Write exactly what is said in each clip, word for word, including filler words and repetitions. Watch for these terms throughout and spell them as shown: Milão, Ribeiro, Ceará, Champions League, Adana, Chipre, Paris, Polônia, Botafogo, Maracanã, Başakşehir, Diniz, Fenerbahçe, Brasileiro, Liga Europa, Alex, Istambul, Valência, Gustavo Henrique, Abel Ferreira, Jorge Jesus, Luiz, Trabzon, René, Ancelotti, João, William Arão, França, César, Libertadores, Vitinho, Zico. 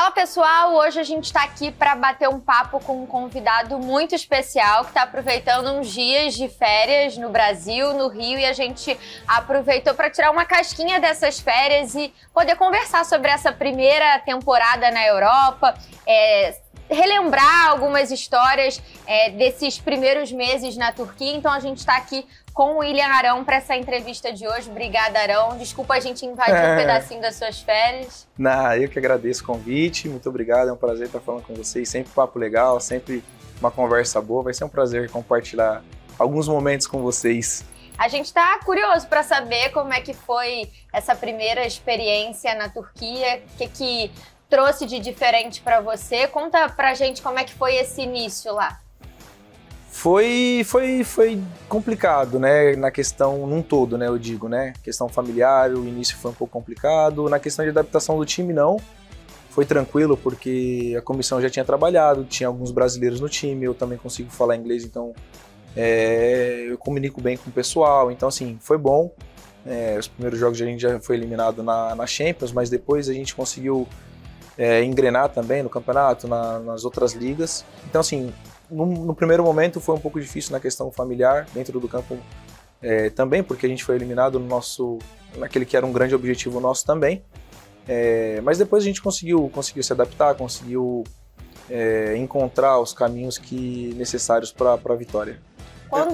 Fala pessoal, hoje a gente está aqui para bater um papo com um convidado muito especial que está aproveitando uns dias de férias no Brasil, no Rio, e a gente aproveitou para tirar uma casquinha dessas férias e poder conversar sobre essa primeira temporada na Europa, é, relembrar algumas histórias é, desses primeiros meses na Turquia. Então a gente está aqui com o William Arão para essa entrevista de hoje. Obrigada, Arão. Desculpa a gente invadir é. um pedacinho das suas férias. Não, eu que agradeço o convite. Muito obrigado, é um prazer estar falando com vocês. Sempre papo legal, sempre uma conversa boa. Vai ser um prazer compartilhar alguns momentos com vocês. A gente está curioso para saber como é que foi essa primeira experiência na Turquia, o que que trouxe de diferente para você. Conta pra gente como é que foi esse início lá. Foi, foi, foi complicado, né? Na questão, num todo, né? Eu digo, né? Questão familiar, o início foi um pouco complicado. Na questão de adaptação do time, não. Foi tranquilo, porque a comissão já tinha trabalhado, tinha alguns brasileiros no time, eu também consigo falar inglês, então é, eu comunico bem com o pessoal. Então, assim, foi bom. É, os primeiros jogos a gente já foi eliminado na, na Champions, mas depois a gente conseguiu é, engrenar também no campeonato, na, nas outras ligas. Então, assim, No, no primeiro momento foi um pouco difícil na questão familiar, dentro do campo é, também, porque a gente foi eliminado no nosso, naquele que era um grande objetivo nosso também. É, mas depois a gente conseguiu, conseguiu se adaptar, conseguiu é, encontrar os caminhos que necessários para a vitória. Quando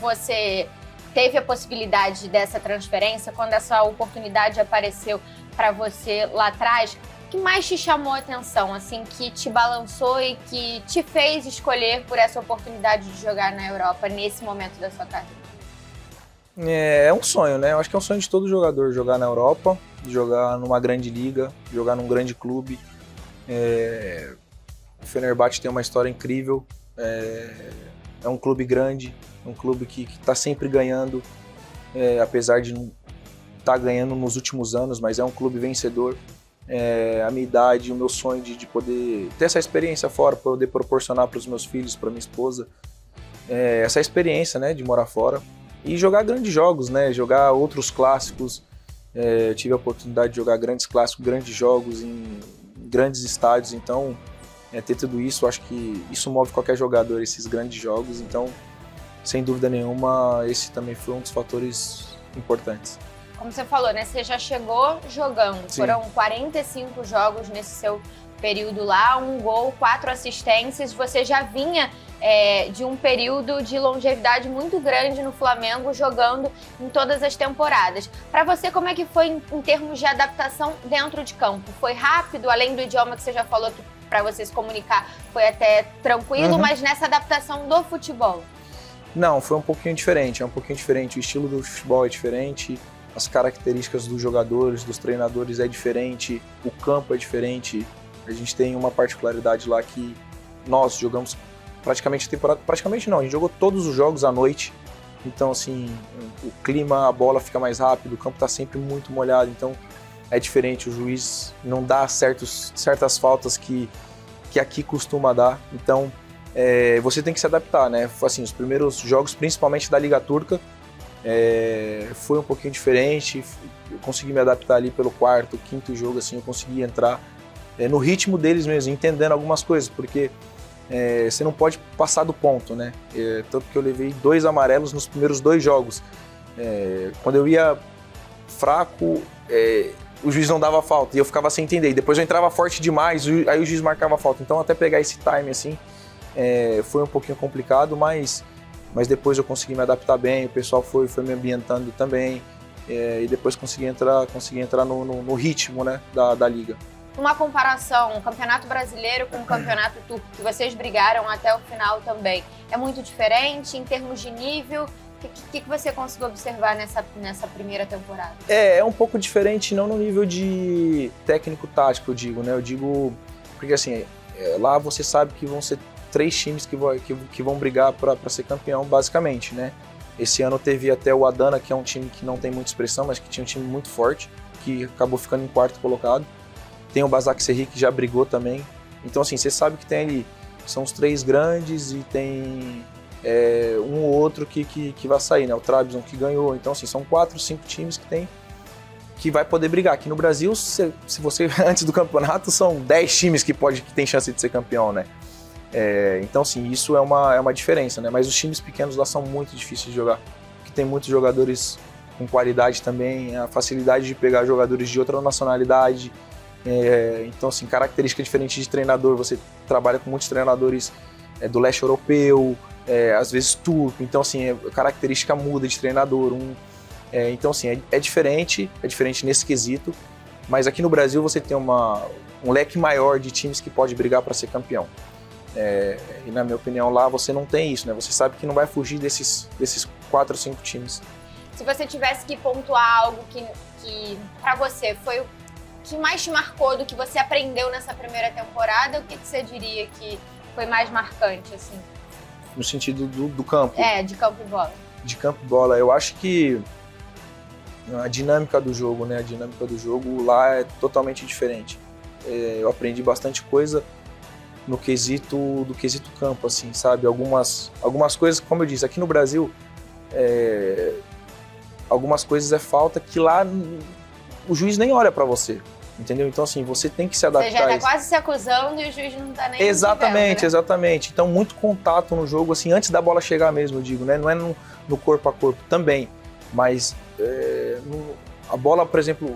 você teve a possibilidade dessa transferência, quando essa oportunidade apareceu para você lá atrás, o que mais te chamou a atenção, assim, que te balançou e que te fez escolher por essa oportunidade de jogar na Europa nesse momento da sua carreira? É, é um sonho, né? Eu acho que é um sonho de todo jogador jogar na Europa, jogar numa grande liga, jogar num grande clube. É, o Fenerbahçe tem uma história incrível, é, é um clube grande, um clube que está sempre ganhando, é, apesar de não estar ganhando nos últimos anos, mas é um clube vencedor. É, a minha idade, o meu sonho de, de poder ter essa experiência fora, poder proporcionar para os meus filhos, para minha esposa, é, essa experiência, né, de morar fora e jogar grandes jogos, né, jogar outros clássicos. É, eu tive a oportunidade de jogar grandes clássicos, grandes jogos em grandes estádios, então é, ter tudo isso, acho que isso move qualquer jogador, esses grandes jogos. Então, sem dúvida nenhuma, esse também foi um dos fatores importantes. Como você falou, né? Você já chegou jogando. Sim. Foram quarenta e cinco jogos nesse seu período lá, um gol, quatro assistências. Você já vinha é, de um período de longevidade muito grande no Flamengo, jogando em todas as temporadas. Para você, como é que foi em, em termos de adaptação dentro de campo? Foi rápido, além do idioma que você já falou, que para você se comunicar foi até tranquilo, uhum. Mas nessa adaptação do futebol? Não, foi um pouquinho diferente, é um pouquinho diferente. O estilo do futebol é diferente. As características dos jogadores, dos treinadores é diferente, o campo é diferente. A gente tem uma particularidade lá que nós jogamos praticamente temporada, praticamente não, a gente jogou todos os jogos à noite. Então, assim, o clima, a bola fica mais rápido, o campo está sempre muito molhado, então é diferente. O juiz não dá certos, certas faltas que, que aqui costuma dar. Então, é, você tem que se adaptar, né? Assim, os primeiros jogos, principalmente da Liga Turca, É, foi um pouquinho diferente. Eu consegui me adaptar ali pelo quarto, quinto jogo, assim, eu consegui entrar é, no ritmo deles mesmo, entendendo algumas coisas, porque é, você não pode passar do ponto, né? É, tanto que eu levei dois amarelos nos primeiros dois jogos. É, quando eu ia fraco, é, o juiz não dava falta e eu ficava sem entender. E depois eu entrava forte demais, aí o juiz marcava falta. Então, até pegar esse time, assim, é, foi um pouquinho complicado, mas... Mas depois eu consegui me adaptar bem, o pessoal foi, foi me ambientando também. É, e depois consegui entrar, consegui entrar no, no, no ritmo, né, da, da liga. Uma comparação, o Campeonato Brasileiro com o Campeonato Turco, que vocês brigaram até o final também, é muito diferente em termos de nível? O que, que você conseguiu observar nessa, nessa primeira temporada? É, é um pouco diferente, não no nível de técnico-tático, eu digo, né? Eu digo, porque assim, é, lá você sabe que vão ser três times que vão, que, que vão brigar para ser campeão, basicamente, né? Esse ano teve até o Adana, que é um time que não tem muita expressão, mas que tinha um time muito forte, que acabou ficando em quarto colocado. Tem o Başakşehir, que já brigou também. Então, assim, você sabe que tem ali, são os três grandes e tem é, um ou outro que, que, que vai sair, né? O Trabzon, que ganhou. Então, assim, são quatro, cinco times que tem que vai poder brigar. Aqui no Brasil, se, se você antes do campeonato, são dez times que, pode, que tem chance de ser campeão, né? É, então, sim, isso é uma, é uma diferença, né? Mas os times pequenos lá são muito difíceis de jogar, porque tem muitos jogadores com qualidade também, a facilidade de pegar jogadores de outra nacionalidade. É, então, assim, característica diferente de treinador, você trabalha com muitos treinadores é, do leste europeu, é, às vezes turco, então, assim, a característica muda de treinador. Um, é, então, assim, é, é diferente, é diferente nesse quesito, mas aqui no Brasil você tem uma, um leque maior de times que pode brigar para ser campeão. É, e na minha opinião lá você não tem isso, né? Você sabe que não vai fugir desses, desses quatro ou cinco times. Se você tivesse que pontuar algo que, que para você foi o que mais te marcou do que você aprendeu nessa primeira temporada, o que, que você diria que foi mais marcante, assim? No sentido do, do campo? É, de campo e bola. De campo e bola. Eu acho que a dinâmica do jogo, né? A dinâmica do jogo lá é totalmente diferente. É, eu aprendi bastante coisa no quesito do quesito campo, assim, sabe? Algumas, algumas coisas, como eu disse, aqui no Brasil, é, algumas coisas é falta que lá o juiz nem olha pra você, entendeu? Então, assim, você tem que se adaptar. Você já tá quase se acusando e o juiz não tá nem... Exatamente, exatamente. Então, muito contato no jogo, assim, antes da bola chegar mesmo, eu digo, né? Não é no, no corpo a corpo também, mas é, no... A bola, por exemplo,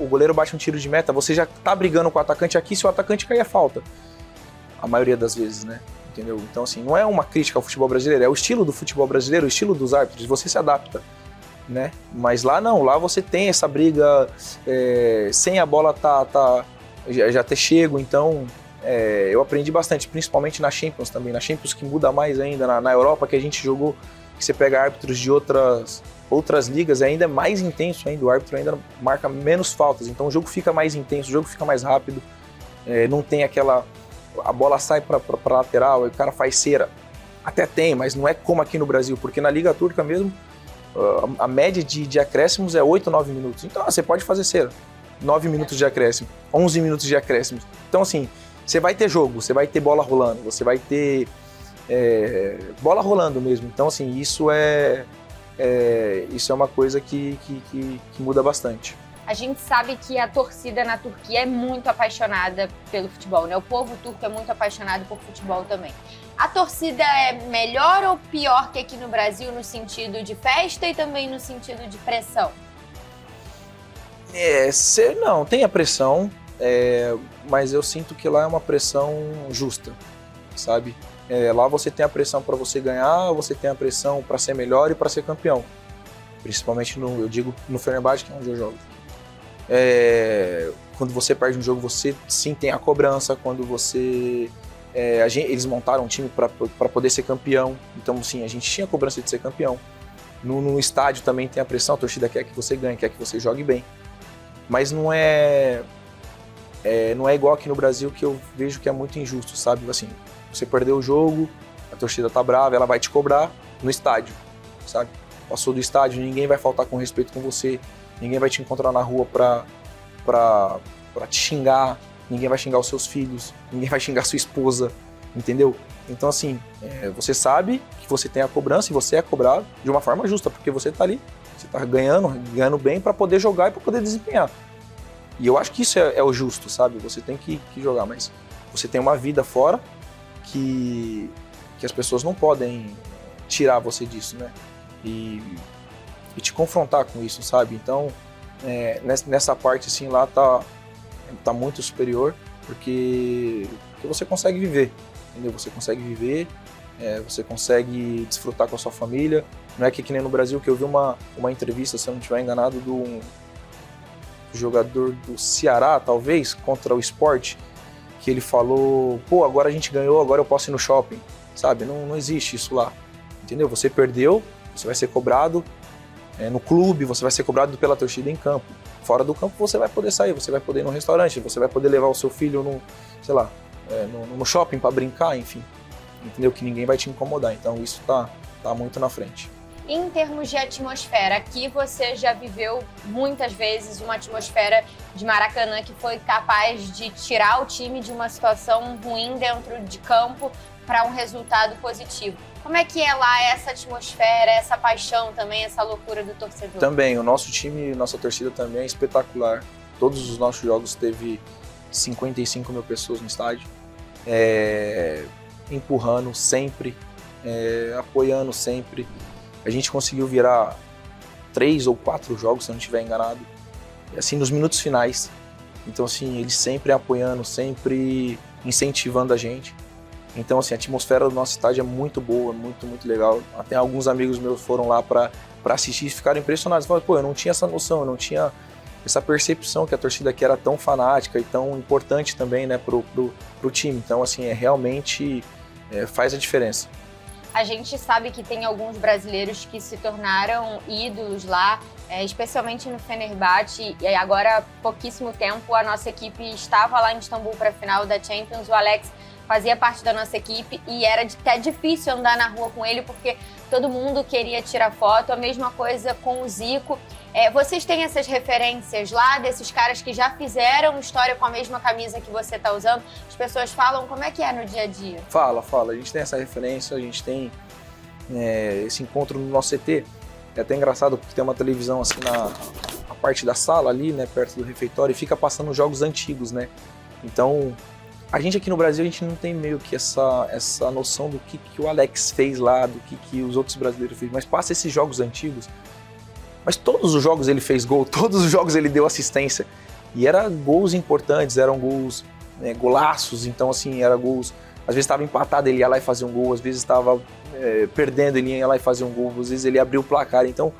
o goleiro bate um tiro de meta, você já tá brigando com o atacante aqui, se o atacante cair é falta. A maioria das vezes, né? Entendeu? Então, assim, não é uma crítica ao futebol brasileiro, é o estilo do futebol brasileiro, o estilo dos árbitros, você se adapta, né? Mas lá não, lá você tem essa briga, é, sem a bola tá, tá, já, já ter chego, então é, eu aprendi bastante, principalmente na Champions também, na Champions que muda mais ainda, na, na Europa que a gente jogou, que você pega árbitros de outras, outras ligas, ainda é mais intenso ainda, o árbitro ainda marca menos faltas, então o jogo fica mais intenso, o jogo fica mais rápido, é, não tem aquela... A bola sai para a lateral e o cara faz cera. Até tem, mas não é como aqui no Brasil, porque na Liga Turca mesmo, a, a média de, de acréscimos é oito, nove minutos. Então, ah, você pode fazer cera. nove minutos de acréscimo, onze minutos de acréscimo. Então, assim, você vai ter jogo, você vai ter bola rolando, você vai ter é, bola rolando mesmo. Então, assim, isso é, é, isso é uma coisa que, que, que, que muda bastante. A gente sabe que a torcida na Turquia é muito apaixonada pelo futebol, né? O povo turco é muito apaixonado por futebol também. A torcida é melhor ou pior que aqui no Brasil no sentido de festa e também no sentido de pressão? É, não, tem a pressão, é, mas eu sinto que lá é uma pressão justa, sabe? É, lá você tem a pressão para você ganhar, você tem a pressão para ser melhor e para ser campeão. Principalmente, no, eu digo, no Fenerbahçe, que é onde eu jogo. É, quando você perde um jogo, você sim tem a cobrança. Quando você... É, a gente, eles montaram um time para poder ser campeão. Então, sim, a gente tinha a cobrança de ser campeão. No, no estádio também tem a pressão. A torcida quer que você ganhe, quer que você jogue bem. Mas não é, é... Não é igual aqui no Brasil, que eu vejo que é muito injusto, sabe? Assim, você perdeu o jogo, a torcida tá brava, ela vai te cobrar no estádio, sabe? Passou do estádio, ninguém vai faltar com respeito com você. Ninguém vai te encontrar na rua pra, pra, pra te xingar, ninguém vai xingar os seus filhos, ninguém vai xingar sua esposa, entendeu? Então, assim, é, você sabe que você tem a cobrança e você é cobrado de uma forma justa, porque você tá ali, você tá ganhando, ganhando bem pra poder jogar e pra poder desempenhar. E eu acho que isso é, é o justo, sabe? Você tem que, que jogar, mas você tem uma vida fora que, que as pessoas não podem tirar você disso, né? E... e te confrontar com isso, sabe? Então, é, nessa parte, assim, lá tá, tá muito superior, porque, porque você consegue viver, entendeu? Você consegue viver, é, você consegue desfrutar com a sua família. Não é que, que nem no Brasil, que eu vi uma, uma entrevista, se eu não estiver enganado, do um jogador do Ceará, talvez, contra o Sport, que ele falou, pô, agora a gente ganhou, agora eu posso ir no shopping, sabe? Não, não existe isso lá, entendeu? Você perdeu, você vai ser cobrado. É, no clube, você vai ser cobrado pela torcida em campo. Fora do campo, você vai poder sair, você vai poder ir num restaurante, você vai poder levar o seu filho no, sei lá, é, no, no shopping para brincar, enfim. Entendeu? Que ninguém vai te incomodar. Então, isso tá, tá muito na frente. Em termos de atmosfera, aqui você já viveu muitas vezes uma atmosfera de Maracanã que foi capaz de tirar o time de uma situação ruim dentro de campo para um resultado positivo. Como é que é lá essa atmosfera, essa paixão também, essa loucura do torcedor? Também, o nosso time, nossa torcida também é espetacular. Todos os nossos jogos teve cinquenta e cinco mil pessoas no estádio, é, empurrando sempre, é, apoiando sempre. A gente conseguiu virar três ou quatro jogos, se eu não estiver enganado, assim, nos minutos finais. Então, assim, eles sempre apoiando, sempre incentivando a gente. Então, assim, a atmosfera do nosso estádio é muito boa, muito, muito legal. Até alguns amigos meus foram lá para assistir e ficaram impressionados. Falaram, pô, eu não tinha essa noção, eu não tinha essa percepção que a torcida aqui era tão fanática e tão importante também, né, pro, pro, pro time. Então, assim, é realmente é, faz a diferença. A gente sabe que tem alguns brasileiros que se tornaram ídolos lá, é, especialmente no Fenerbahçe. E agora, há pouquíssimo tempo, a nossa equipe estava lá em Istambul para a final da Champions. O Alex fazia parte da nossa equipe e era até difícil andar na rua com ele porque todo mundo queria tirar foto, a mesma coisa com o Zico. É, vocês têm essas referências lá, desses caras que já fizeram história com a mesma camisa que você está usando? As pessoas falam, como é que é no dia a dia? Fala, fala, a gente tem essa referência, a gente tem é, esse encontro no nosso C T. É até engraçado porque tem uma televisão assim na, na parte da sala ali, né, perto do refeitório, e fica passando jogos antigos, né? Então, a gente aqui no Brasil, a gente não tem meio que essa, essa noção do que, que o Alex fez lá, do que, que os outros brasileiros fez, mas passa esses jogos antigos, mas todos os jogos ele fez gol, todos os jogos ele deu assistência, e eram gols importantes, eram gols, né, golaços, então assim, eram gols, às vezes estava empatado, ele ia lá e fazia um gol, às vezes estava é, perdendo, ele ia lá e fazia um gol, às vezes ele abriu o placar, então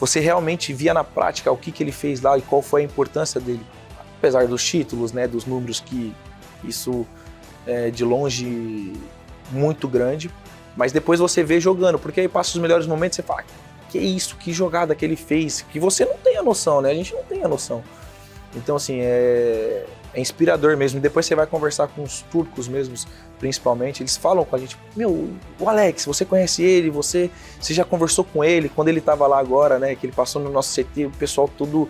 você realmente via na prática o que, que ele fez lá e qual foi a importância dele, apesar dos títulos, né, dos números que... Isso é de longe muito grande, mas depois você vê jogando, porque aí passa os melhores momentos e você fala, que isso, que jogada que ele fez, que você não tem a noção, né? A gente não tem a noção. Então, assim, é, é inspirador mesmo. Depois você vai conversar com os turcos mesmos, principalmente, eles falam com a gente, meu, o Alex, você conhece ele, você, você já conversou com ele, quando ele estava lá agora, né, que ele passou no nosso C T, o pessoal todo...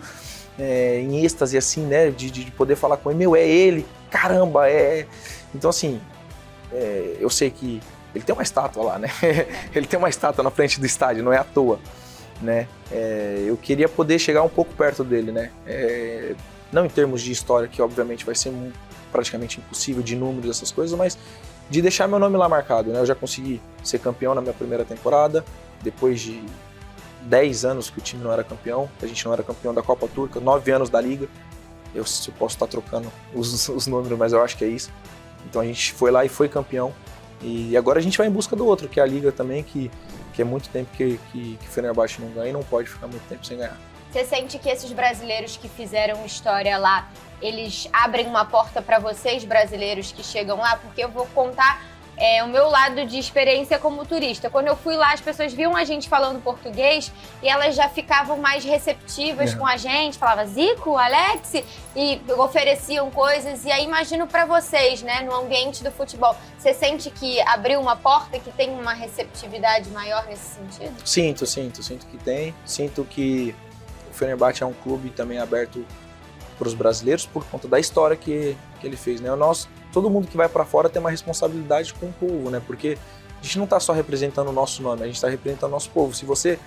É, em êxtase, assim, né, de, de poder falar com ele, meu, é ele, caramba, é... Então, assim, é, eu sei que ele tem uma estátua lá, né, ele tem uma estátua na frente do estádio, não é à toa, né, é, eu queria poder chegar um pouco perto dele, né, é, não em termos de história, que obviamente vai ser praticamente impossível, de números, essas coisas, mas de deixar meu nome lá marcado, né, eu já consegui ser campeão na minha primeira temporada, depois de... dez anos que o time não era campeão, a gente não era campeão da Copa Turca, nove anos da Liga. Eu, eu posso estar trocando os, os números, mas eu acho que é isso. Então a gente foi lá e foi campeão. E agora a gente vai em busca do outro, que é a Liga também, que, que é muito tempo que, que, que o Fenerbahçe não ganha e não pode ficar muito tempo sem ganhar. Você sente que esses brasileiros que fizeram história lá, eles abrem uma porta para vocês, brasileiros que chegam lá? Porque eu vou contar... É, o meu lado de experiência como turista. Quando eu fui lá, as pessoas viam a gente falando português e elas já ficavam mais receptivas é. com a gente, falavam Zico, Alex, e ofereciam coisas. E aí imagino para vocês, né, no ambiente do futebol, você sente que abriu uma porta, que tem uma receptividade maior nesse sentido? Sinto, sinto, sinto que tem. Sinto que o Fenerbahçe é um clube também aberto para os brasileiros por conta da história que, que ele fez, né? O nosso... Todo mundo que vai para fora tem uma responsabilidade com o povo, né? Porque a gente não está só representando o nosso nome, a gente está representando o nosso povo. Se você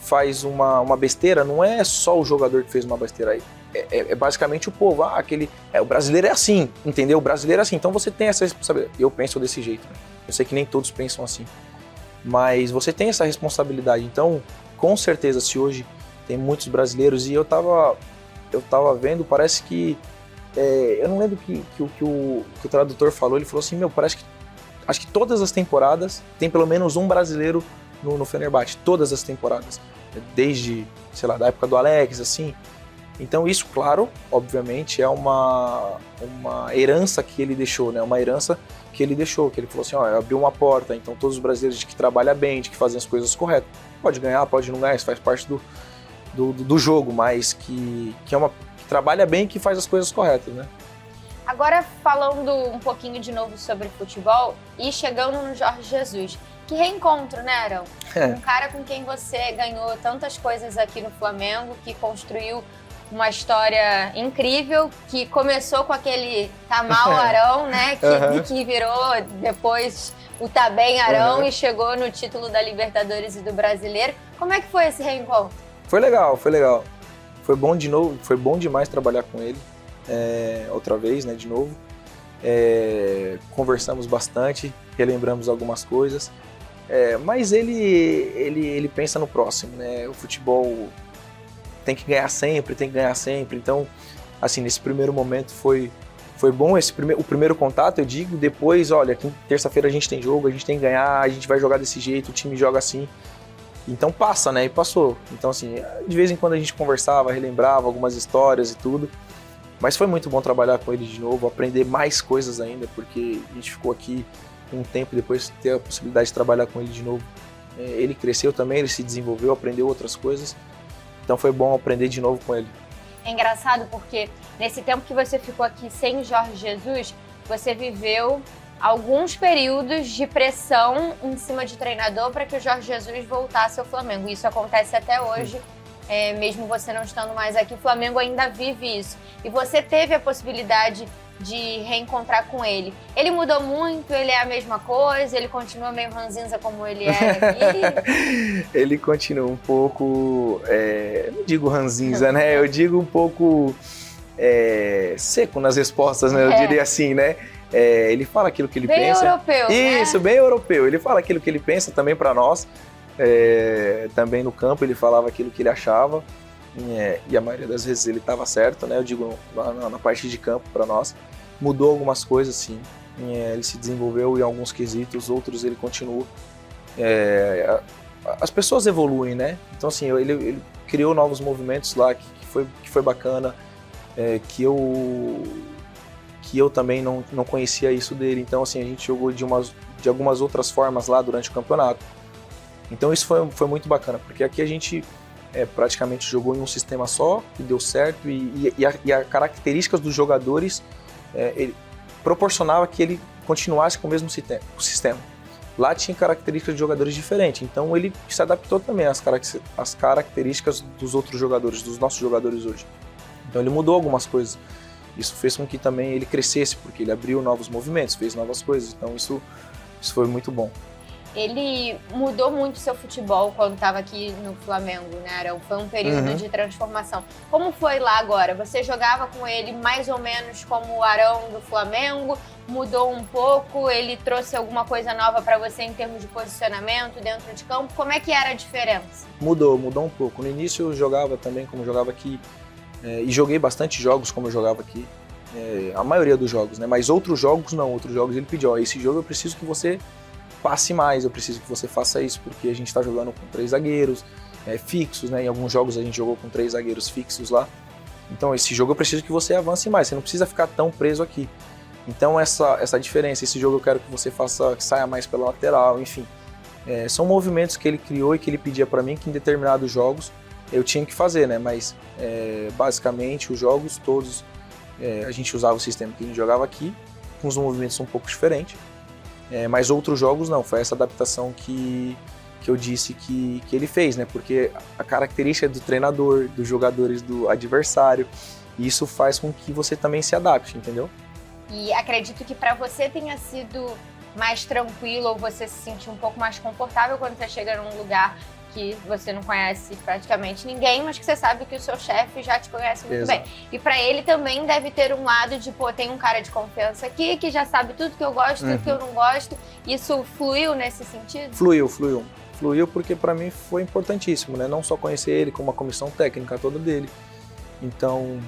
faz uma, uma besteira, não é só o jogador que fez uma besteira, é, é, é basicamente o povo. Ah, aquele, é, o brasileiro é assim, entendeu? O brasileiro é assim, então você tem essa responsabilidade. Eu penso desse jeito, né? Eu sei que nem todos pensam assim, mas você tem essa responsabilidade. Então, com certeza, se hoje tem muitos brasileiros, e eu tava, eu tava vendo, parece que... É, eu não lembro que, que, que, o, que o tradutor falou, ele falou assim, meu, parece que acho que todas as temporadas tem pelo menos um brasileiro no, no Fenerbahçe, todas as temporadas, desde, sei lá, da época do Alex, assim. Então isso, claro, obviamente é uma, uma herança que ele deixou, né, uma herança que ele deixou, que ele falou assim, ó, abriu uma porta, então todos os brasileiros que trabalham bem, de que fazem as coisas corretas, pode ganhar, pode não ganhar, isso faz parte do, do, do jogo, mas que, que é uma... trabalha bem e que faz as coisas corretas, né? Agora, falando um pouquinho de novo sobre futebol e chegando no Jorge Jesus. Que reencontro, né, Arão? É. Um cara com quem você ganhou tantas coisas aqui no Flamengo, que construiu uma história incrível, que começou com aquele tá mal Arão, né? Que, uhum. que virou depois o tá bem Arão uhum. e chegou no título da Libertadores e do Brasileiro. Como é que foi esse reencontro? Foi legal, foi legal. Foi bom de novo, foi bom demais trabalhar com ele. É, outra vez, né? De novo. É, conversamos bastante, relembramos algumas coisas. É, mas ele, ele, ele pensa no próximo, né? O futebol tem que ganhar sempre, tem que ganhar sempre. Então, assim, nesse primeiro momento foi, foi bom esse prime o primeiro contato, eu digo. Depois, olha, terça-feira a gente tem jogo, a gente tem que ganhar, a gente vai jogar desse jeito, o time joga assim. Então passa, né? E passou. Então, assim, de vez em quando a gente conversava, relembrava algumas histórias e tudo. Mas foi muito bom trabalhar com ele de novo, aprender mais coisas ainda, porque a gente ficou aqui um tempo depois de ter a possibilidade de trabalhar com ele de novo. Ele cresceu também, ele se desenvolveu, aprendeu outras coisas. Então foi bom aprender de novo com ele. É engraçado porque nesse tempo que você ficou aqui sem o Jorge Jesus, você viveu alguns períodos de pressão em cima de treinador para que o Jorge Jesus voltasse ao Flamengo. Isso acontece até hoje. Sim. É, mesmo você não estando mais aqui, o Flamengo ainda vive isso. E você teve a possibilidade de reencontrar com ele. Ele mudou muito? Ele é a mesma coisa? Ele continua meio ranzinza como ele é aqui? Ele continua um pouco... É, não digo ranzinza, né? Eu digo um pouco é, seco nas respostas, né? Eu é. diria assim, né? É, ele fala aquilo que ele bem pensa. Bem europeu, Isso, né? bem europeu. Ele fala aquilo que ele pensa também para nós. É, também no campo ele falava aquilo que ele achava é, e a maioria das vezes ele estava certo, né? Eu digo na, na parte de campo para nós mudou algumas coisas, sim. É, ele se desenvolveu em alguns quesitos, outros ele continua. É, a, as pessoas evoluem, né? Então assim ele, ele criou novos movimentos lá que, que foi que foi bacana, é, que eu que eu também não não conhecia isso dele. Então assim a gente jogou de umas de algumas outras formas lá durante o campeonato. Então isso foi, foi muito bacana, porque aqui a gente é, praticamente jogou em um sistema só, que deu certo, e, e, e as características dos jogadores é, ele proporcionava que ele continuasse com o mesmo sistema. Lá tinha características de jogadores diferentes, então ele se adaptou também às, às características dos outros jogadores, dos nossos jogadores hoje. Então ele mudou algumas coisas. Isso fez com que também ele crescesse, porque ele abriu novos movimentos, fez novas coisas, então isso, isso foi muito bom. Ele mudou muito o seu futebol quando estava aqui no Flamengo, né, Arão? Foi um período uhum. de transformação. Como foi lá agora? Você jogava com ele mais ou menos como o Arão do Flamengo? Mudou um pouco? Ele trouxe alguma coisa nova para você em termos de posicionamento dentro de campo? Como é que era a diferença? Mudou, mudou um pouco. No início eu jogava também como eu jogava aqui. É, e joguei bastante jogos como eu jogava aqui. É, a maioria dos jogos, né? Mas outros jogos não. Outros jogos ele pediu, ó, esse jogo eu preciso que você... passe mais, eu preciso que você faça isso, porque a gente está jogando com três zagueiros é, fixos, né? Em alguns jogos a gente jogou com três zagueiros fixos lá. Então esse jogo eu preciso que você avance mais, você não precisa ficar tão preso aqui. Então essa, essa diferença, esse jogo eu quero que você faça, que saia mais pela lateral, enfim. É, são movimentos que ele criou e que ele pedia para mim que em determinados jogos eu tinha que fazer, né? Mas é, basicamente os jogos todos, é, a gente usava o sistema que a gente jogava aqui, com os movimentos um pouco diferentes. É, mas outros jogos não, foi essa adaptação que, que eu disse que, que ele fez, né? Porque a característica do treinador, dos jogadores, do adversário, isso faz com que você também se adapte, entendeu? E acredito que para você tenha sido mais tranquilo, ou você se sentir um pouco mais confortável quando você chega num lugar que você não conhece praticamente ninguém, mas que você sabe que o seu chefe já te conhece muito Exato. bem. E para ele também deve ter um lado de, pô, tem um cara de confiança aqui que já sabe tudo que eu gosto, uhum. tudo que eu não gosto. Isso fluiu nesse sentido? Fluiu, fluiu. Fluiu porque para mim foi importantíssimo, né? Não só conhecer ele, como a comissão técnica toda dele. Então,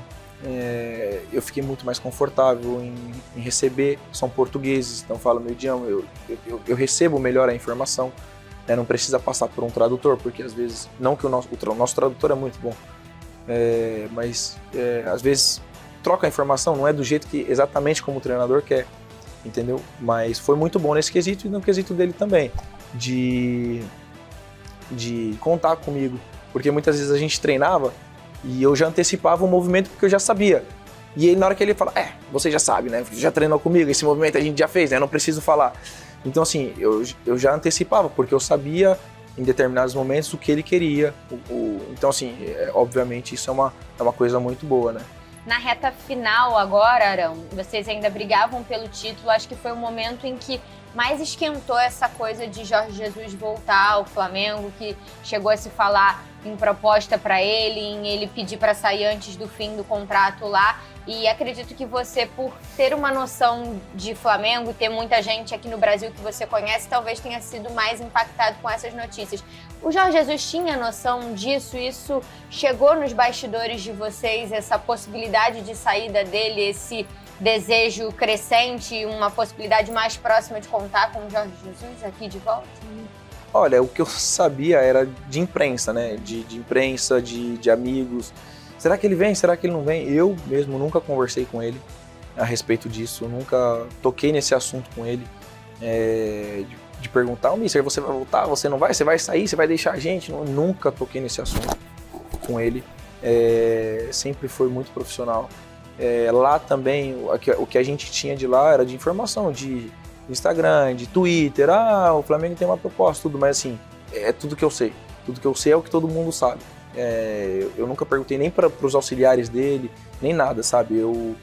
é, eu fiquei muito mais confortável em, em receber. São portugueses, então falam meu idioma, eu, eu, eu, eu recebo melhor a informação. É, não precisa passar por um tradutor, porque às vezes, não que o nosso, o nosso tradutor é muito bom, é, mas é, às vezes troca a informação, não é do jeito que exatamente como o treinador quer, entendeu? Mas foi muito bom nesse quesito e no quesito dele também, de, de contar comigo, porque muitas vezes a gente treinava e eu já antecipava o movimento porque eu já sabia. E aí, na hora que ele fala, é, você já sabe, né? Já treinou comigo, esse movimento a gente já fez, né? Eu não preciso falar. Então, assim, eu, eu já antecipava, porque eu sabia em determinados momentos o que ele queria. O, o, então, assim, é, obviamente isso é uma, é uma coisa muito boa, né? Na reta final agora, Arão, vocês ainda brigavam pelo título. Acho que foi o momento em que mais esquentou essa coisa de Jorge Jesus voltar ao Flamengo, que chegou a se falar em proposta para ele, em ele pedir para sair antes do fim do contrato lá. E acredito que você, por ter uma noção de Flamengo, ter muita gente aqui no Brasil que você conhece, talvez tenha sido mais impactado com essas notícias. O Jorge Jesus tinha noção disso? Isso chegou nos bastidores de vocês, essa possibilidade de saída dele, esse desejo crescente, uma possibilidade mais próxima de contar com o Jorge Jesus aqui de volta? Olha, o que eu sabia era de imprensa, né? De, de imprensa, de, de amigos. Será que ele vem? Será que ele não vem? Eu mesmo nunca conversei com ele a respeito disso, nunca toquei nesse assunto com ele, é, de, de perguntar, ô, mister, você vai voltar? Você não vai? Você vai sair? Você vai deixar a gente? Eu nunca toquei nesse assunto com ele, é, sempre foi muito profissional. É, lá também, o que a gente tinha de lá era de informação, de Instagram, de Twitter, ah, o Flamengo tem uma proposta, tudo, mas assim, é tudo que eu sei, tudo que eu sei é o que todo mundo sabe. É, eu nunca perguntei nem para os auxiliares dele, nem nada, sabe? Eu,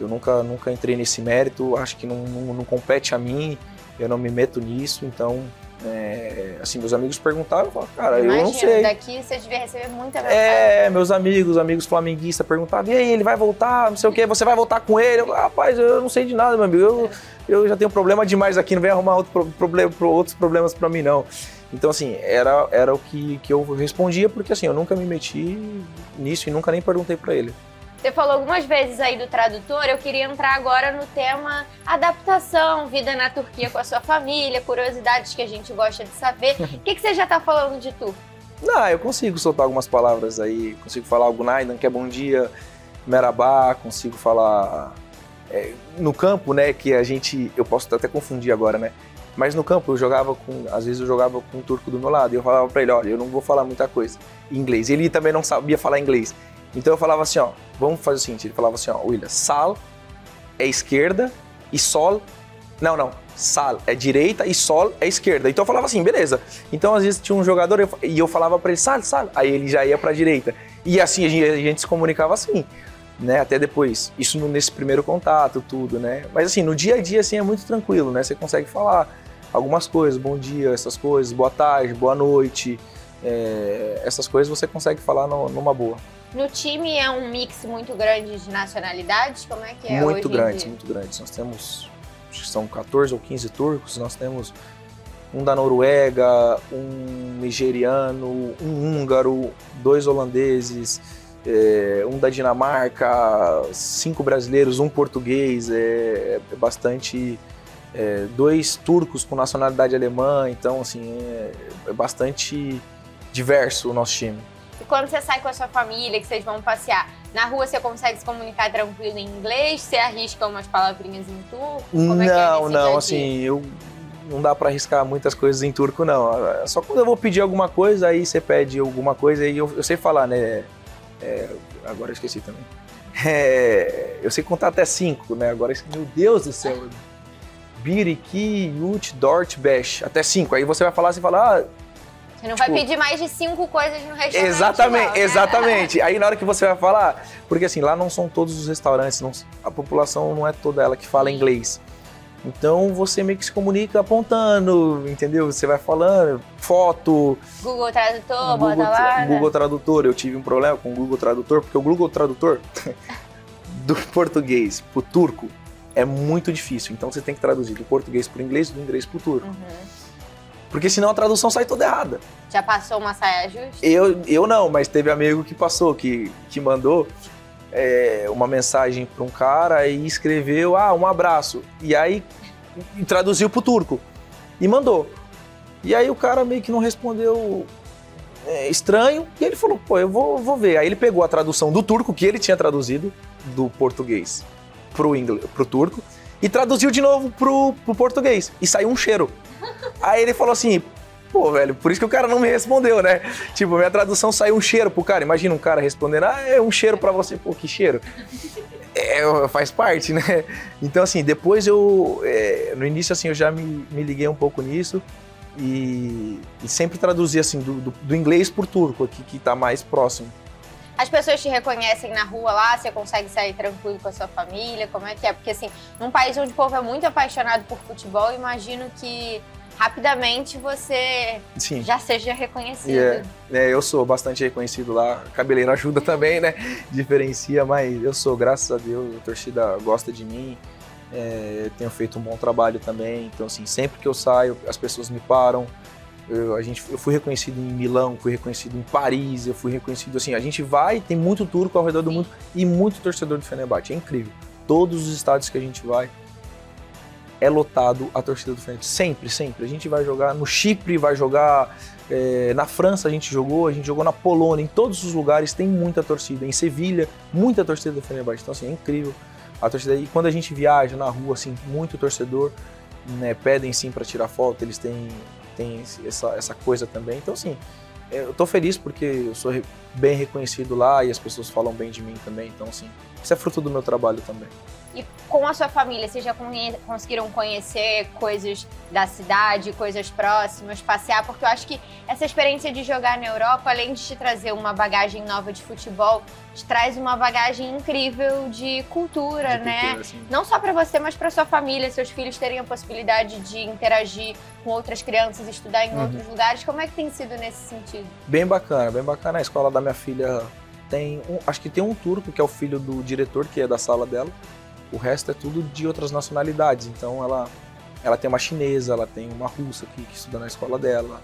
eu nunca, nunca entrei nesse mérito, acho que não, não, não compete a mim, eu não me meto nisso, então, é, assim, meus amigos perguntaram, eu falava, cara, imagina, eu não sei. Daqui você devia receber muita mensagem. É, meus amigos, amigos flamenguistas perguntavam, e aí, ele vai voltar, não sei o quê, você vai voltar com ele? Eu, rapaz, eu não sei de nada, meu amigo, eu, eu já tenho problema demais aqui, não vem arrumar outro problema, outros problemas para mim, não. Então, assim, era, era o que, que eu respondia, porque assim, eu nunca me meti nisso e nunca nem perguntei para ele. Você falou algumas vezes aí do tradutor, eu queria entrar agora no tema adaptação, vida na Turquia com a sua família, curiosidades que a gente gosta de saber. O que, que você já tá falando de tu? Não, eu consigo soltar algumas palavras aí, consigo falar algo Naidan, que é bom dia, merhaba, consigo falar... É, no campo, né, que a gente... Eu posso até confundir agora, né? Mas no campo eu jogava com, às vezes eu jogava com um turco do meu lado e eu falava para ele, olha, eu não vou falar muita coisa em inglês. Ele também não sabia falar inglês. Então eu falava assim, ó, vamos fazer o seguinte, ele falava assim, ó, William, sal é esquerda e sol, não, não, sal é direita e sol é esquerda. Então eu falava assim, beleza. Então às vezes tinha um jogador eu, e eu falava para ele, sal, sal, aí ele já ia para a direita. E assim a gente, a gente se comunicava assim, né, até depois, isso nesse primeiro contato, tudo, né. Mas assim, no dia a dia assim é muito tranquilo, né, você consegue falar algumas coisas, bom dia, essas coisas, boa tarde, boa noite, é, essas coisas você consegue falar no, numa boa. No time é um mix muito grande de nacionalidades? Como é que é muito hoje grande, em dia? Muito grande. Nós temos, acho que são quatorze ou quinze turcos, nós temos um da Noruega, um nigeriano, um húngaro, dois holandeses, é, um da Dinamarca, cinco brasileiros, um português, é, é bastante... É, dois turcos com nacionalidade alemã, então assim, é, é bastante diverso o nosso time. E quando você sai com a sua família, que vocês vão passear, na rua você consegue se comunicar tranquilo em inglês? Você arrisca umas palavrinhas em turco? Como não, é que é não, assim, eu, não dá pra arriscar muitas coisas em turco, não. Só quando eu vou pedir alguma coisa, aí você pede alguma coisa e eu, eu sei falar, né? É, agora eu esqueci também. É, eu sei contar até cinco, né? Agora, meu Deus do céu... Biriki, Yut, Dort, Besh, até cinco. Aí você vai falar, você fala... Ah, você não tipo, vai pedir mais de cinco coisas no restaurante. Exatamente, não, né? Exatamente. Aí na hora que você vai falar... Porque assim, lá não são todos os restaurantes, não, a população não é toda ela que fala inglês. Então você meio que se comunica apontando, entendeu? Você vai falando, foto... Google Tradutor, Google, bota lá. Google Tradutor, eu tive um problema com o Google Tradutor, porque o Google Tradutor do português pro turco, é muito difícil, então você tem que traduzir do português para o inglês, do inglês para o turco. Uhum. Porque senão a tradução sai toda errada. Já passou uma saia justa? Eu, eu não, mas teve amigo que passou, que, que mandou é, uma mensagem para um cara e escreveu, ah, um abraço. E aí e traduziu para o turco e mandou. E aí o cara meio que não respondeu é, estranho e ele falou, pô, eu vou, vou ver. Aí ele pegou a tradução do turco que ele tinha traduzido do português Pro, inglês, pro turco, e traduziu de novo pro, pro português, e saiu um cheiro. Aí ele falou assim, pô, velho, por isso que o cara não me respondeu, né? Tipo, minha tradução saiu um cheiro pro cara, imagina um cara respondendo, ah, é um cheiro pra você, pô, que cheiro. É, faz parte, né? Então, assim, depois eu, é, no início, assim, eu já me, me liguei um pouco nisso, E, e sempre traduzir assim, do, do, do inglês para o turco aqui, que está mais próximo. As pessoas te reconhecem na rua lá, você consegue sair tranquilo com a sua família, como é que é? Porque assim, num país onde o povo é muito apaixonado por futebol, eu imagino que rapidamente você Sim. já seja reconhecido. Yeah. É, eu sou bastante reconhecido lá, cabeleiro ajuda também, né? Diferencia, mas eu sou, graças a Deus, a torcida gosta de mim. É, tenho feito um bom trabalho também, então assim, sempre que eu saio, as pessoas me param. Eu, a gente, eu fui reconhecido em Milão, fui reconhecido em Paris, eu fui reconhecido assim, a gente vai, tem muito turco ao redor do Sim. mundo e muito torcedor do Fenerbahçe, é incrível. Todos os estádios que a gente vai, é lotado a torcida do Fenerbahçe, sempre, sempre. A gente vai jogar no Chipre, vai jogar é, na França, a gente jogou, a gente jogou na Polônia, em todos os lugares tem muita torcida, em Sevilha, muita torcida do Fenerbahçe, então assim, é incrível. A torcida, e quando a gente viaja na rua, assim, muito torcedor, né, pedem sim para tirar foto, eles têm, têm essa, essa coisa também. Então, assim, eu tô feliz porque eu sou bem reconhecido lá e as pessoas falam bem de mim também. Então, assim, isso é fruto do meu trabalho também. E com a sua família, vocês já conseguiram conhecer coisas da cidade, coisas próximas, passear? Porque eu acho que essa experiência de jogar na Europa, além de te trazer uma bagagem nova de futebol, te traz uma bagagem incrível de cultura, de né? Cultura, sim. Não só para você, mas para sua família, seus filhos terem a possibilidade de interagir com outras crianças, estudar em uhum. outros lugares. Como é que tem sido nesse sentido? Bem bacana, bem bacana. A escola da minha filha tem, um, acho que tem um turco, que é o filho do diretor, que é da sala dela. O resto é tudo de outras nacionalidades, então ela, ela tem uma chinesa, ela tem uma russa que, que estuda na escola dela,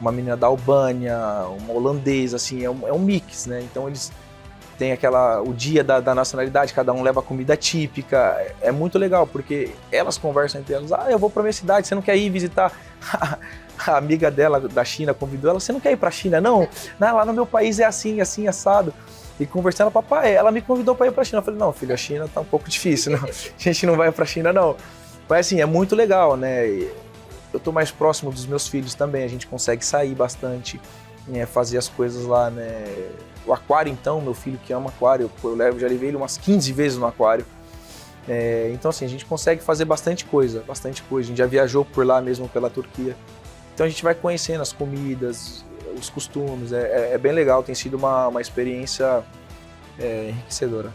uma menina da Albânia, uma holandesa, assim, é um, é um mix, né? Então eles têm aquela, o dia da, da nacionalidade, cada um leva comida típica, é, é muito legal, porque elas conversam entre elas, ah, eu vou pra minha cidade, você não quer ir visitar? A amiga dela da China convidou ela, você não quer ir pra China, não? não? Lá no meu país é assim, assim, assado. E conversando, papai, ela me convidou para ir para a China. Eu falei, não, filho, a China tá um pouco difícil, não. A gente não vai para a China, não. Mas assim, é muito legal, né? Eu tô mais próximo dos meus filhos também, a gente consegue sair bastante, né? Fazer as coisas lá, né? O aquário, então, meu filho que ama aquário, eu levo, já levei ele umas quinze vezes no aquário. É, então, assim, a gente consegue fazer bastante coisa, bastante coisa. A gente já viajou por lá mesmo, pela Turquia. Então, a gente vai conhecendo as comidas, os costumes, é, é bem legal, tem sido uma, uma experiência é, enriquecedora.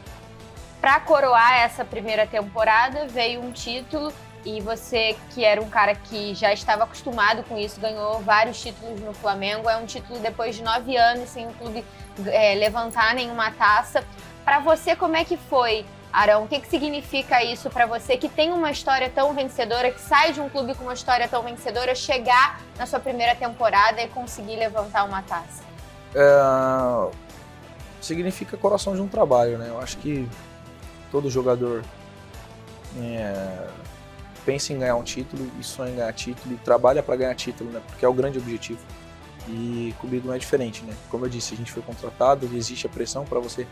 Para coroar essa primeira temporada, veio um título e você, que era um cara que já estava acostumado com isso, ganhou vários títulos no Flamengo, é um título depois de nove anos sem o clube é, levantar nenhuma taça. Para você, como é que foi, Arão? O que, que significa isso para você, que tem uma história tão vencedora, que sai de um clube com uma história tão vencedora, chegar na sua primeira temporada e conseguir levantar uma taça? É... Significa coração de um trabalho, né? Eu acho que todo jogador é... pensa em ganhar um título e sonha em ganhar título e trabalha para ganhar título, né? Porque é o grande objetivo. E comigo não é diferente, né? Como eu disse, a gente foi contratado, existe a pressão para você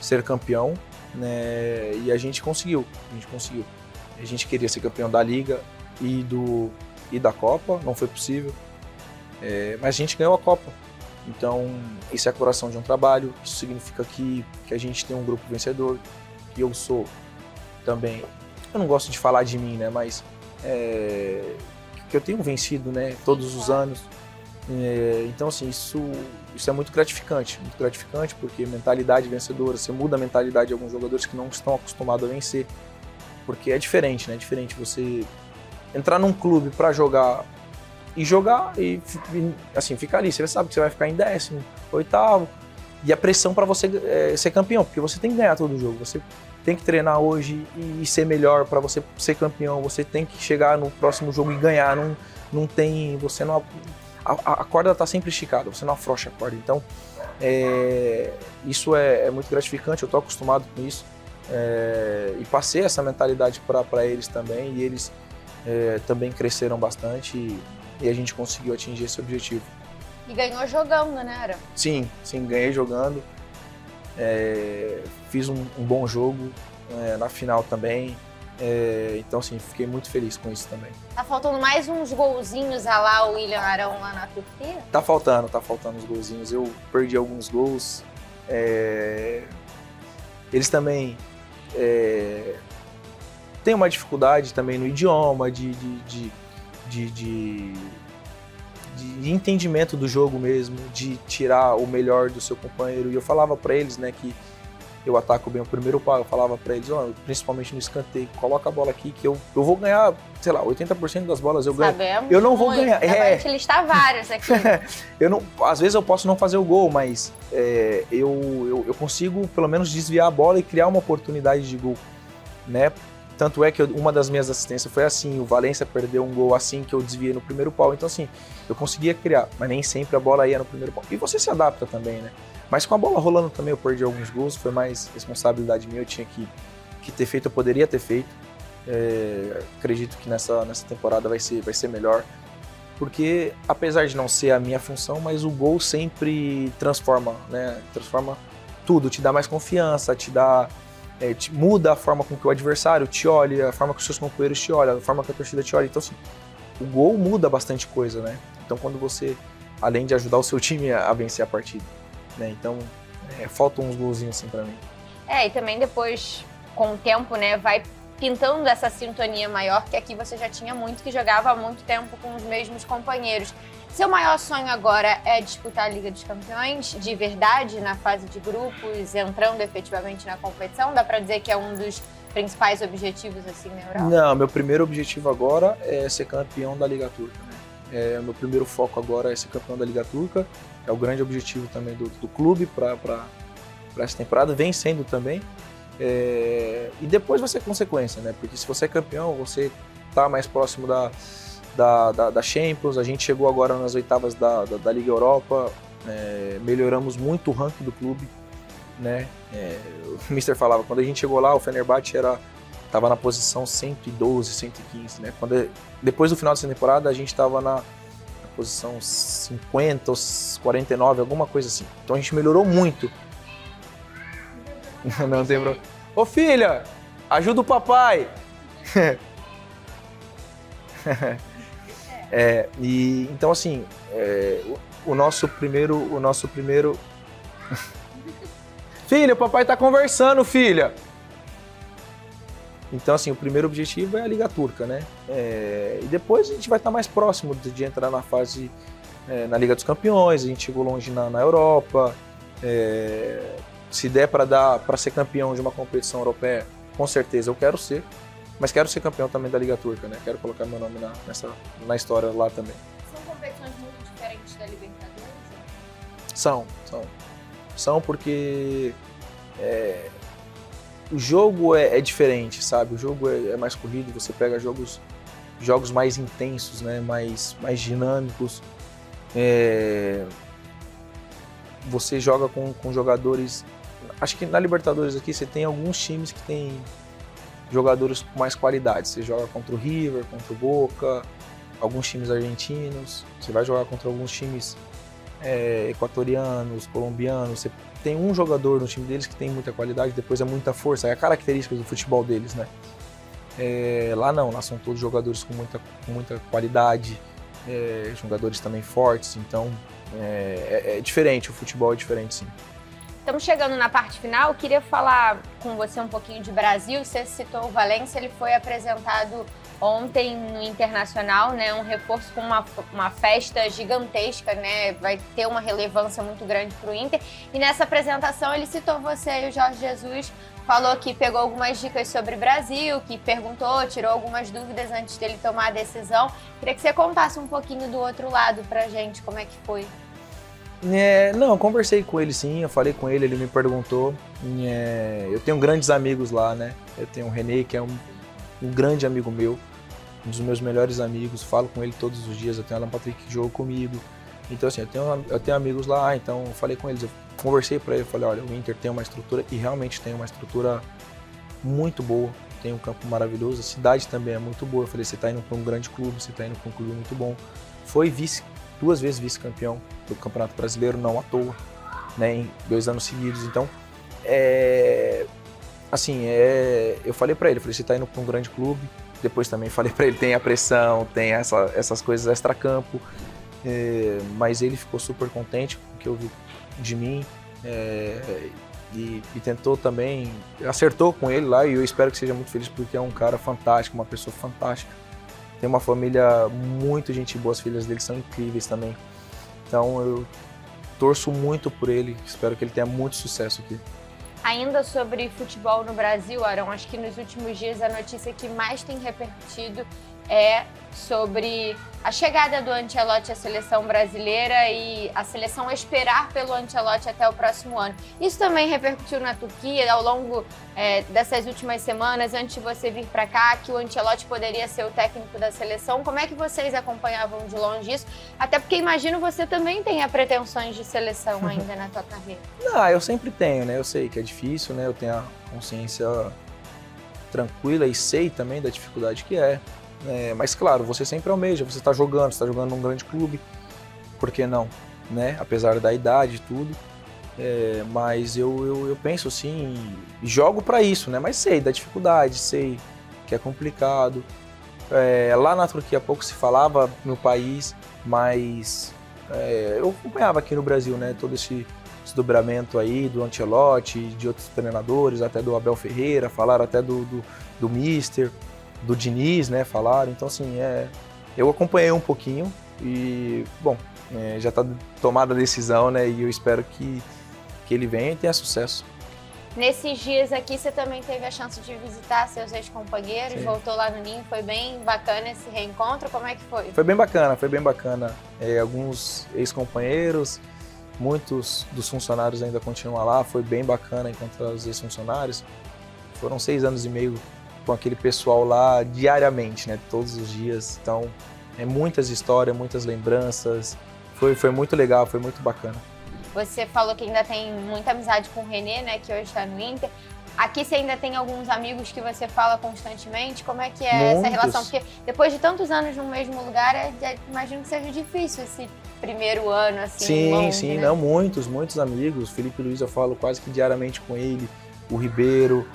ser campeão, né? E a gente conseguiu, a gente conseguiu. A gente queria ser campeão da Liga e, do, e da Copa, não foi possível, é, mas a gente ganhou a Copa. Então, isso é coração de um trabalho, isso significa que, que a gente tem um grupo vencedor, que eu sou também, eu não gosto de falar de mim, né? Mas é, que eu tenho vencido, né? Todos os anos. É, então, assim, isso, isso é muito gratificante, muito gratificante, porque mentalidade vencedora, você muda a mentalidade de alguns jogadores que não estão acostumados a vencer, porque é diferente, né? É diferente você entrar num clube para jogar e jogar e, assim, ficar ali. Você sabe que você vai ficar em décimo, oitavo, e a pressão para você é, ser campeão, porque você tem que ganhar todo o jogo, você tem que treinar hoje e ser melhor para você ser campeão, você tem que chegar no próximo jogo e ganhar, não, não tem, você não... A, a corda está sempre esticada, você não afrouxa a corda, então é, isso é, é muito gratificante, eu estou acostumado com isso é, e passei essa mentalidade para eles também e eles é, também cresceram bastante e, e a gente conseguiu atingir esse objetivo. E ganhou jogando, né, Arão? Sim, sim, ganhei jogando, é, fiz um, um bom jogo é, na final também. É, então, assim, fiquei muito feliz com isso também. Tá faltando mais uns golzinhos a lá, o William Arão lá na Turquia? Tá faltando, tá faltando uns golzinhos. Eu perdi alguns gols. É... Eles também é... têm uma dificuldade também no idioma, de, de, de, de, de de entendimento do jogo mesmo, de tirar o melhor do seu companheiro. E eu falava para eles, né, que eu ataco bem o primeiro pau, eu falava para eles, oh, principalmente no escanteio, coloca a bola aqui que eu, eu vou ganhar, sei lá, oitenta por cento das bolas eu ganho. Sabemos eu não muito. vou ganhar. Agora é. A gente lista vários aqui. eu não, às vezes eu posso não fazer o gol, mas é, eu, eu, eu consigo pelo menos desviar a bola e criar uma oportunidade de gol, né? Tanto é que eu, uma das minhas assistências foi assim, o Valência perdeu um gol assim que eu desviei no primeiro pau. Então assim, eu conseguia criar, mas nem sempre a bola ia no primeiro pau. E você se adapta também, né? Mas com a bola rolando também eu perdi alguns gols, foi mais responsabilidade minha, eu tinha que, que ter feito, eu poderia ter feito. É, acredito que nessa, nessa temporada vai ser, vai ser melhor, porque apesar de não ser a minha função, mas o gol sempre transforma, né? Transforma tudo, te dá mais confiança, te dá... É, te muda a forma com que o adversário te olha, a forma que os seus companheiros te olham, a forma que a torcida te olha. Então, assim, o gol muda bastante coisa, né? Então, quando você, além de ajudar o seu time a vencer a partida, né? Então, é, faltam uns golzinhos, assim, pra mim. É, e também depois, com o tempo, né, vai pintando essa sintonia maior, que aqui você já tinha muito, que jogava há muito tempo com os mesmos companheiros. Seu maior sonho agora é disputar a Liga dos Campeões, de verdade, na fase de grupos, entrando efetivamente na competição? Dá para dizer que é um dos principais objetivos assim na Europa? Não, meu primeiro objetivo agora é ser campeão da Liga Turca, né? É, meu primeiro foco agora é ser campeão da Liga Turca, é o grande objetivo também do, do clube para essa temporada, vem sendo também. É, e depois vai ser consequência, né? Porque se você é campeão, você tá mais próximo da... Da, da, da Champions, a gente chegou agora nas oitavas da, da, da Liga Europa, é, melhoramos muito o ranking do clube, né? É, o mister falava, quando a gente chegou lá, o Fenerbahçe era, tava na posição cento e doze, cento e quinze, né? Quando, depois do final dessa temporada, a gente estava na, na posição cinquenta ou quarenta e nove, alguma coisa assim. Então a gente melhorou muito. Não tem problema. Ô filha, ajuda o papai! É, e então assim, é, o, o nosso primeiro, o nosso primeiro... Filha, o papai tá conversando, filha! Então assim, o primeiro objetivo é a Liga Turca, né? É, e depois a gente vai estar mais próximo de, de entrar na fase, é, na Liga dos Campeões, a gente chegou longe na, na Europa, é, se der para dar, para ser campeão de uma competição europeia, com certeza eu quero ser. Mas quero ser campeão também da Liga Turca, né? Quero colocar meu nome na, nessa, na história lá também. São competições muito diferentes da Libertadores? São, são. São porque é, o jogo é, é diferente, sabe? O jogo é, é mais corrido, você pega jogos, jogos mais intensos, né? Mais, mais dinâmicos. É, você joga com, com jogadores... Acho que na Libertadores aqui você tem alguns times que tem... jogadores com mais qualidade, você joga contra o River, contra o Boca, alguns times argentinos, você vai jogar contra alguns times é, equatorianos, colombianos, você tem um jogador no time deles que tem muita qualidade, depois é muita força, é a característica do futebol deles, né? É, lá não, lá são todos jogadores com muita, com muita qualidade, é, jogadores também fortes, então é, é diferente, o futebol é diferente sim. Estamos chegando na parte final, eu queria falar com você um pouquinho de Brasil. Você citou o Valência, ele foi apresentado ontem no Internacional, né? Um reforço com uma, uma festa gigantesca, né? Vai ter uma relevância muito grande para o Inter. E nessa apresentação ele citou você e o Jorge Jesus, falou que pegou algumas dicas sobre o Brasil, que perguntou, tirou algumas dúvidas antes dele tomar a decisão. Queria que você contasse um pouquinho do outro lado para gente, como é que foi. É, não, eu conversei com ele sim, eu falei com ele, ele me perguntou. É, eu tenho grandes amigos lá, né? Eu tenho o René, que é um, um grande amigo meu, um dos meus melhores amigos, falo com ele todos os dias, eu tenho o Alan Patrick que jogou comigo. Então assim, eu tenho, eu tenho amigos lá, então eu falei com eles, eu conversei pra ele, eu falei, olha, o Inter tem uma estrutura, e realmente tem uma estrutura muito boa, tem um campo maravilhoso, a cidade também é muito boa. Eu falei, você tá indo pra um grande clube, você tá indo pra um clube muito bom. Foi vice duas vezes vice-campeão do Campeonato Brasileiro, não à toa, né, em dois anos seguidos. Então, é, assim, é, eu falei para ele, falei, você tá indo para um grande clube, depois também falei para ele, tem a pressão, tem essa, essas coisas extra-campo, é, mas ele ficou super contente com o que eu vi de mim, é, e, e tentou também, acertou com ele lá, e eu espero que seja muito feliz, porque é um cara fantástico, uma pessoa fantástica. Tem uma família muito gente boa, as filhas dele são incríveis também. Então eu torço muito por ele, espero que ele tenha muito sucesso aqui. Ainda sobre futebol no Brasil, Arão, acho que nos últimos dias a notícia que mais tem repercutido é sobre a chegada do Ancelotti à seleção brasileira e a seleção esperar pelo Ancelotti até o próximo ano. Isso também repercutiu na Turquia ao longo é, dessas últimas semanas, antes de você vir para cá, que o Ancelotti poderia ser o técnico da seleção. Como é que vocês acompanhavam de longe isso? Até porque imagino você também tenha pretensões de seleção ainda na tua carreira. Não, eu sempre tenho, né? Eu sei que é difícil, né? Eu tenho a consciência tranquila e sei também da dificuldade que é. É, mas claro, você sempre almeja, você está jogando, você está jogando num grande clube, por que não, né? Apesar da idade e tudo, é, mas eu, eu, eu penso assim, jogo para isso, né? Mas sei da dificuldade, sei que é complicado. É, lá na Turquia pouco se falava no país, mas é, eu acompanhava aqui no Brasil, né? Todo esse desdobramento aí do Ancelotti, de outros treinadores, até do Abel Ferreira, falaram até do, do, do Mister, do Diniz, né, falaram. Então, assim, é, eu acompanhei um pouquinho e, bom, é, já está tomada a decisão, né, e eu espero que, que ele venha e tenha sucesso. Nesses dias aqui, você também teve a chance de visitar seus ex-companheiros, voltou lá no Ninho, foi bem bacana esse reencontro, como é que foi? Foi bem bacana, foi bem bacana. É, alguns ex-companheiros, muitos dos funcionários ainda continuam lá, foi bem bacana encontrar os ex-funcionários. Foram seis anos e meio com aquele pessoal lá diariamente, né? Todos os dias. Então, é muitas histórias, muitas lembranças. Foi, foi muito legal, foi muito bacana. Você falou que ainda tem muita amizade com o René, né? Que hoje está no Inter. Aqui você ainda tem alguns amigos que você fala constantemente. Como é que é muitos. Essa relação? Porque depois de tantos anos no mesmo lugar, é, é, imagino que seja difícil esse primeiro ano, assim, sim, longe, sim, né? Não, muitos, muitos amigos. Felipe Luiz, eu falo quase que diariamente com ele. O Ribeiro.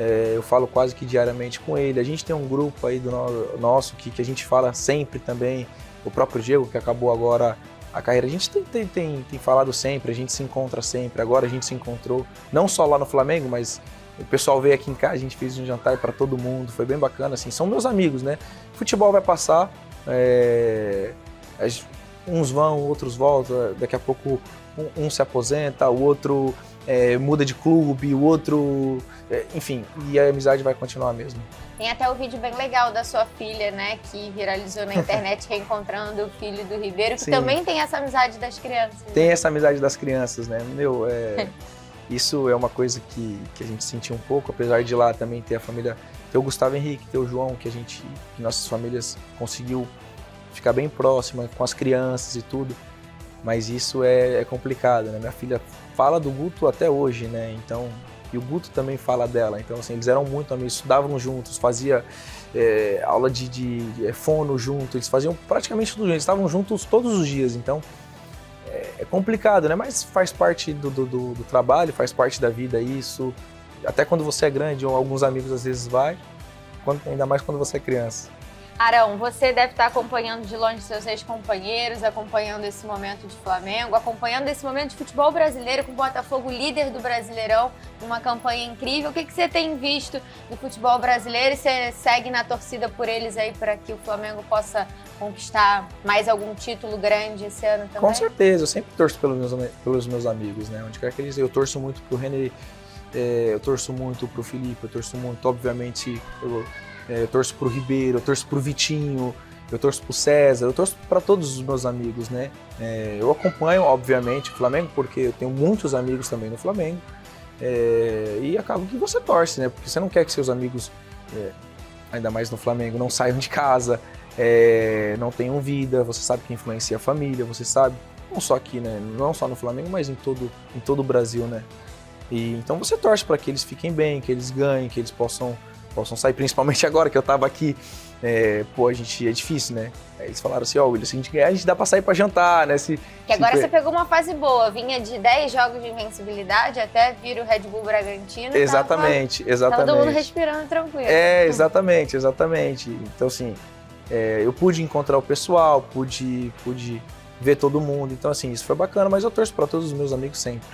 É, eu falo quase que diariamente com ele. A gente tem um grupo aí do no, nosso que, que a gente fala sempre também. O próprio Diego, que acabou agora a carreira. A gente tem, tem, tem, tem falado sempre, a gente se encontra sempre. Agora a gente se encontrou, não só lá no Flamengo, mas o pessoal veio aqui em casa, a gente fez um jantar para todo mundo. Foi bem bacana, assim. São meus amigos, né? Futebol vai passar, é, uns vão, outros voltam. Daqui a pouco um, um se aposenta, o outro... É, muda de clube, o outro... É, enfim, e a amizade vai continuar mesmo. Tem até um vídeo bem legal da sua filha, né? Que viralizou na internet, reencontrando o filho do Ribeiro, que sim, também tem essa amizade das crianças. Tem, né? Essa amizade das crianças, né? Meu, é, isso é uma coisa que, que a gente sentiu um pouco, apesar de lá também ter a família... Ter o Gustavo Henrique, ter o João, que a gente... Que nossas famílias conseguiu ficar bem próxima com as crianças e tudo. Mas isso é, é complicado, né? Minha filha... fala do Guto até hoje, né? Então, e o Guto também fala dela. Então, assim, eles eram muito amigos, estudavam juntos, faziam é, aula de, de, de fono juntos, eles faziam praticamente tudo junto, eles estavam juntos todos os dias. Então, é, é complicado, né? Mas faz parte do, do, do, do trabalho, faz parte da vida isso. Até quando você é grande, ou alguns amigos às vezes vai, quando, ainda mais quando você é criança. Arão, você deve estar acompanhando de longe seus ex-companheiros, acompanhando esse momento de Flamengo, acompanhando esse momento de futebol brasileiro com o Botafogo líder do Brasileirão, uma campanha incrível. O que, que você tem visto do futebol brasileiro e você segue na torcida por eles aí para que o Flamengo possa conquistar mais algum título grande esse ano também? Com certeza, eu sempre torço pelos meus, pelos meus amigos, né? Onde quer que eles... Eu torço muito pro René, é, eu torço muito pro Felipe, eu torço muito, obviamente... Eu... Eu torço pro Ribeiro, eu torço pro Vitinho, eu torço pro César, eu torço para todos os meus amigos, né? É, eu acompanho, obviamente, o Flamengo, porque eu tenho muitos amigos também no Flamengo. É, e acaba que você torce, né? Porque você não quer que seus amigos, é, ainda mais no Flamengo, não saiam de casa, é, não tenham vida, você sabe que influencia a família, você sabe, não só aqui, né? Não só no Flamengo, mas em todo, em todo o Brasil, né? E, então você torce para que eles fiquem bem, que eles ganhem, que eles possam... possam sair, principalmente agora que eu tava aqui, é, pô, a gente, é difícil, né? Aí eles falaram assim, ó, oh, William, se a gente ganhar, a gente dá pra sair pra jantar, né? Se, que agora se... você pegou uma fase boa, vinha de dez jogos de invencibilidade até vir o Red Bull Bragantino. Exatamente, tava, exatamente. Tava todo mundo respirando tranquilo. É, exatamente, exatamente. Então, assim, é, eu pude encontrar o pessoal, pude, pude ver todo mundo, então, assim, isso foi bacana, mas eu torço pra todos os meus amigos sempre.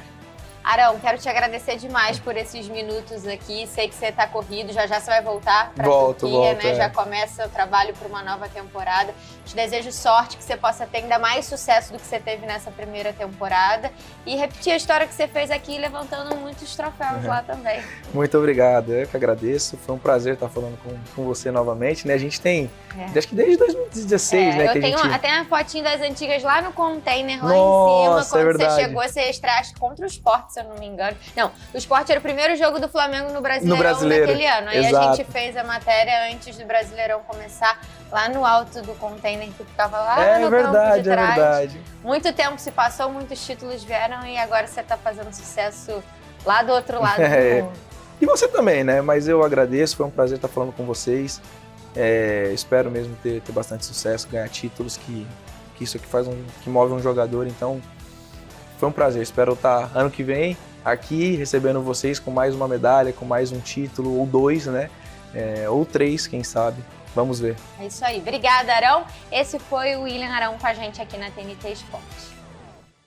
Arão, quero te agradecer demais por esses minutos aqui. Sei que você está corrido, já já você vai voltar para a Turquia, né? É. Já começa o trabalho para uma nova temporada. Te desejo sorte, que você possa ter ainda mais sucesso do que você teve nessa primeira temporada. E repetir a história que você fez aqui, levantando muitos troféus uhum. lá também. Muito obrigado, eu que agradeço. Foi um prazer estar falando com, com você novamente, né? A gente tem, é. acho que desde dois mil e dezesseis, é, né? Eu que tenho a gente... até uma fotinho das antigas lá no container, lá Nossa, em cima. Quando é verdade. Você chegou, você estreaste contra o Sport, se eu não me engano. Não, o Sport era o primeiro jogo do Flamengo no Brasileirão, no Brasileiro. Naquele ano. Aí Exato. a gente fez a matéria antes do Brasileirão começar, lá no alto do container que ficava lá é, no verdade, campo de trás. É verdade. Muito tempo se passou, muitos títulos vieram e agora você está fazendo sucesso lá do outro lado é. do mundo. E você também, né? Mas eu agradeço, foi um prazer estar falando com vocês. É, espero mesmo ter, ter bastante sucesso, ganhar títulos, que, que isso aqui faz um, que move um jogador, então... Foi um prazer, espero estar ano que vem aqui recebendo vocês com mais uma medalha, com mais um título, ou dois, né? É, ou três, quem sabe. Vamos ver. É isso aí. Obrigada, Arão. Esse foi o William Arão com a gente aqui na T N T Esporte.